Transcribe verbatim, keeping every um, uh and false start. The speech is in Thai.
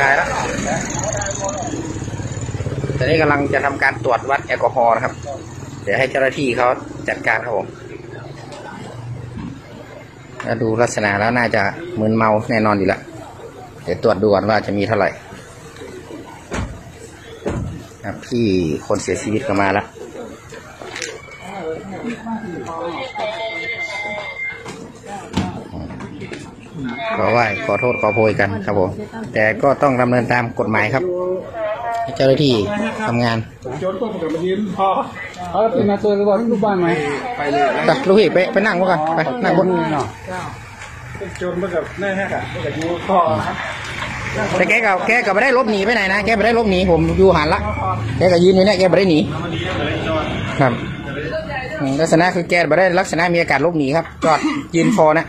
ชายแล้วตอนนี้กำลังจะทำการตรวจวัดแอลกอฮอล์นะครับเดี๋ยวให้เจ้าหน้าที่เขาจัดการครับผมถ้าดูลักษณะแล้วน่าจะมึนเมาแน่นอนอยู่แล้วเดี๋ยวตรวจดูก่อนว่าจะมีเท่าไหร่ครับพี่คนเสียชีวิตก็มาแล้วขอไหว้ขอโทษขอโพยกันครับผมแต่ก็ต้องดำเนินตามกฎหมายครับเจ้าหน้าที่ทำงานตัดลูกพี่ไปไปนั่งพวกกันไปนั่งบนแต่แกกับแกกับไม่ได้ลบหนีไปไหนนะแกไม่ได้ลบหนีผมอยู่หันละแกกับยืนอยู่เนี่ยแกไม่ได้หนีครับลักษณะคือแกไม่ได้ลักษณะมีอาการลบหนีครับจอดยืนพอนะ